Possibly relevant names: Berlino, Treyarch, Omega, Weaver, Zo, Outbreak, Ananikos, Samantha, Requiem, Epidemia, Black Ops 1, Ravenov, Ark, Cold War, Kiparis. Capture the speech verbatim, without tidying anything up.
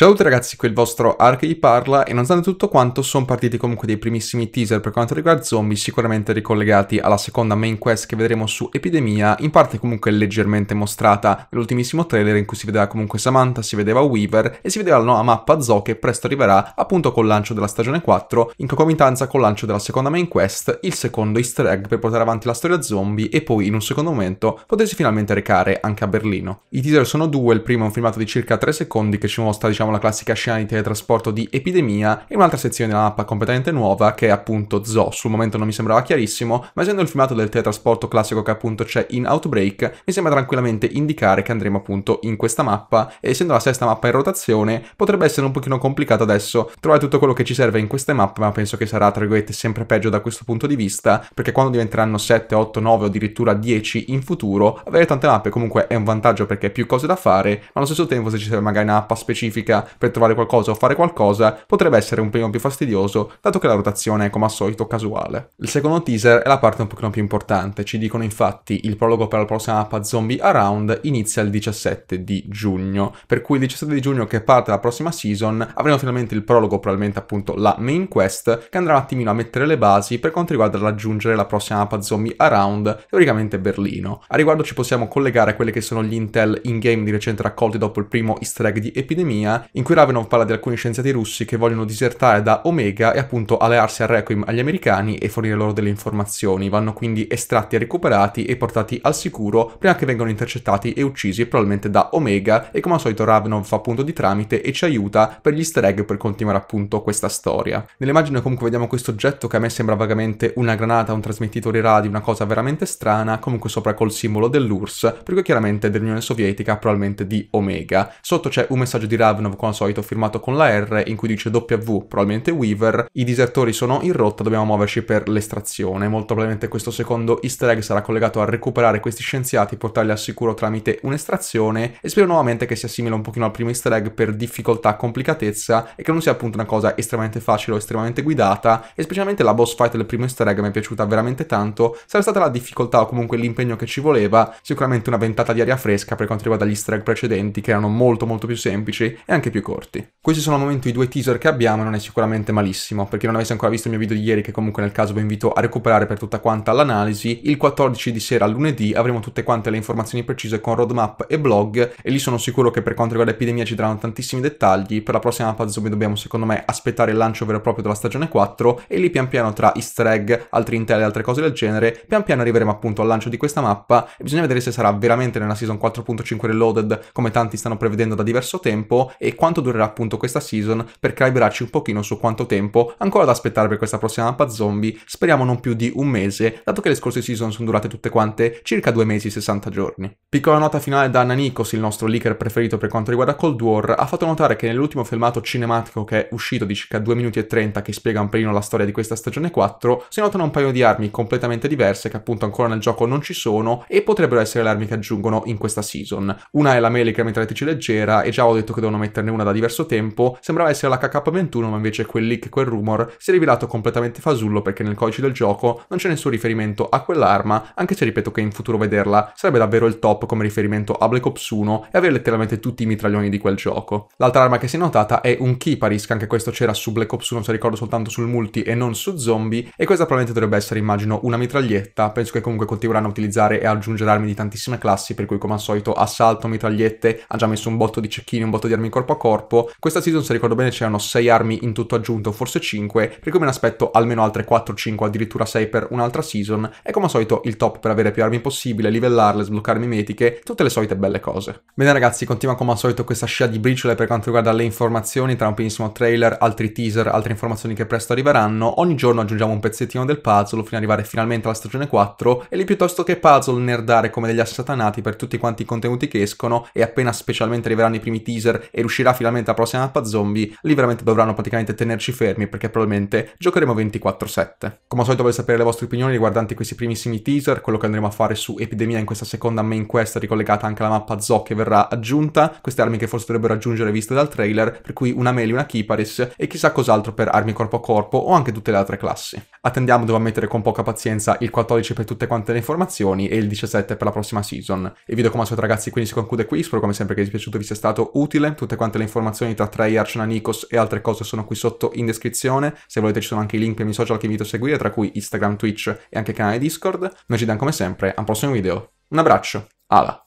Ciao a tutti ragazzi, qui il vostro Ark vi parla e nonostante tutto quanto sono partiti comunque dei primissimi teaser per quanto riguarda zombie, sicuramente ricollegati alla seconda main quest che vedremo su Epidemia, in parte comunque leggermente mostrata nell'ultimissimo trailer in cui si vedeva comunque Samantha, si vedeva Weaver e si vedeva la nuova mappa Zo che presto arriverà appunto col lancio della stagione quattro in concomitanza col lancio della seconda main quest, il secondo easter egg per portare avanti la storia zombie e poi in un secondo momento potersi finalmente recare anche a Berlino. I teaser sono due, il primo è un filmato di circa tre secondi che ci mostra diciamo la classica scena di teletrasporto di Epidemia e un'altra sezione della mappa completamente nuova che è appunto Zo. Sul momento non mi sembrava chiarissimo, ma essendo il filmato del teletrasporto classico che appunto c'è in Outbreak, mi sembra tranquillamente indicare che andremo appunto in questa mappa e essendo la sesta mappa in rotazione potrebbe essere un pochino complicato adesso trovare tutto quello che ci serve in queste mappe, ma penso che sarà tra virgolette sempre peggio da questo punto di vista, perché quando diventeranno sette, otto, nove o addirittura dieci in futuro, avere tante mappe comunque è un vantaggio perché hai più cose da fare, ma allo stesso tempo se ci serve magari una mappa specifica per trovare qualcosa o fare qualcosa potrebbe essere un pochino più fastidioso dato che la rotazione è come al solito casuale. Il secondo teaser è la parte un pochino più importante, ci dicono infatti il prologo per la prossima mappa Zombie Around inizia il diciassette di giugno, per cui il diciassette di giugno che parte la prossima season avremo finalmente il prologo, probabilmente appunto la main quest che andrà un attimino a mettere le basi per quanto riguarda raggiungere la prossima mappa Zombie Around, teoricamente Berlino. A riguardo ci possiamo collegare a quelli che sono gli intel in game di recente raccolti dopo il primo easter egg di Epidemia in cui Ravenov parla di alcuni scienziati russi che vogliono disertare da Omega e appunto allearsi al Requiem agli americani e fornire loro delle informazioni. Vanno quindi estratti e recuperati e portati al sicuro prima che vengano intercettati e uccisi probabilmente da Omega e come al solito Ravenov fa appunto di tramite e ci aiuta per gli easter egg per continuare appunto questa storia. Nell'immagine comunque vediamo questo oggetto che a me sembra vagamente una granata, un trasmettitore radio, una cosa veramente strana, comunque sopra col simbolo dell'U R S S, per cui chiaramente dell'Unione Sovietica, probabilmente di Omega. Sotto c'è un messaggio di Ravenov come al solito firmato con la R in cui dice W, probabilmente Weaver, i disertori sono in rotta, dobbiamo muoverci per l'estrazione. Molto probabilmente questo secondo easter egg sarà collegato a recuperare questi scienziati, portarli al sicuro tramite un'estrazione e spero nuovamente che sia simile un pochino al primo easter egg per difficoltà, complicatezza e che non sia appunto una cosa estremamente facile o estremamente guidata, e specialmente la boss fight del primo easter egg mi è piaciuta veramente tanto, sarà stata la difficoltà o comunque l'impegno che ci voleva, sicuramente una ventata di aria fresca per quanto riguarda gli easter egg precedenti che erano molto molto più semplici e anche anche più corti. Questi sono al momento i due teaser che abbiamo e non è sicuramente malissimo. Per chi non avesse ancora visto il mio video di ieri, che comunque nel caso vi invito a recuperare per tutta quanta l'analisi, il quattordici di sera lunedì avremo tutte quante le informazioni precise con roadmap e blog e lì sono sicuro che per quanto riguarda Epidemia ci daranno tantissimi dettagli. Per la prossima mappa zombie dobbiamo secondo me aspettare il lancio vero e proprio della stagione quattro e lì pian piano tra easter egg, altri intel e altre cose del genere pian piano arriveremo appunto al lancio di questa mappa e bisogna vedere se sarà veramente nella season quattro punto cinque reloaded come tanti stanno prevedendo da diverso tempo e quanto durerà appunto questa season per calibrarci un pochino su quanto tempo ancora da aspettare per questa prossima mappa zombie, speriamo non più di un mese, dato che le scorse season sono durate tutte quante circa due mesi e sessanta giorni. Piccola nota finale da Ananikos, il nostro leaker preferito per quanto riguarda Cold War, ha fatto notare che nell'ultimo filmato cinematico che è uscito di circa due minuti e trenta che spiega un pelino la storia di questa stagione quattro, si notano un paio di armi completamente diverse che appunto ancora nel gioco non ci sono e potrebbero essere le armi che aggiungono in questa season. Una è la melee mitragliatrice leggera e già ho detto che devono mettere metterne una da diverso tempo, sembrava essere la K K ventuno ma invece quel leak, quel rumor si è rivelato completamente fasullo perché nel codice del gioco non c'è nessun riferimento a quell'arma, anche se ripeto che in futuro vederla sarebbe davvero il top come riferimento a Black Ops uno e avere letteralmente tutti i mitraglioni di quel gioco. L'altra arma che si è notata è un Kiparis, che anche questo c'era su Black Ops uno se ricordo soltanto sul multi e non su zombie, e questa probabilmente dovrebbe essere immagino una mitraglietta, penso che comunque continueranno a utilizzare e aggiungere armi di tantissime classi per cui come al solito assalto, mitragliette, ha già messo un botto di cecchini, un botto di armi corpo a corpo. Questa season se ricordo bene c'erano sei armi in tutto aggiunto, forse cinque, per cui me ne aspetto almeno altre quattro, cinque, addirittura sei per un'altra season e come al solito il top per avere più armi possibile, livellarle, sbloccare mimetiche, tutte le solite belle cose. Bene ragazzi, continua come al solito questa scia di briciole per quanto riguarda le informazioni tra un benissimo trailer, altri teaser, altre informazioni che presto arriveranno, ogni giorno aggiungiamo un pezzettino del puzzle fino ad arrivare finalmente alla stagione quattro e lì piuttosto che puzzle nerdare come degli assatanati per tutti quanti i contenuti che escono e appena specialmente arriveranno i primi teaser e uscirà finalmente la prossima mappa zombie, lì veramente dovranno praticamente tenerci fermi perché probabilmente giocheremo ventiquattro sette. Come al solito voglio sapere le vostre opinioni riguardanti questi primissimi teaser, quello che andremo a fare su Epidemia in questa seconda main quest ricollegata anche alla mappa Zo che verrà aggiunta, queste armi che forse dovrebbero aggiungere viste dal trailer, per cui una melee, una Kiparis e chissà cos'altro per armi corpo a corpo o anche tutte le altre classi. Attendiamo, devo ammettere con poca pazienza, il quattordici per tutte quante le informazioni e il diciassette per la prossima season. Il video come al solito ragazzi quindi si conclude qui, spero come sempre che il video vi sia stato utile. Tutte quante le informazioni tra Treyarch, Ananikos e altre cose sono qui sotto in descrizione. Se volete ci sono anche i link per i miei social che vi invito a seguire, tra cui Instagram, Twitch e anche il canale Discord. Noi ci vediamo come sempre a un prossimo video. Un abbraccio, ala!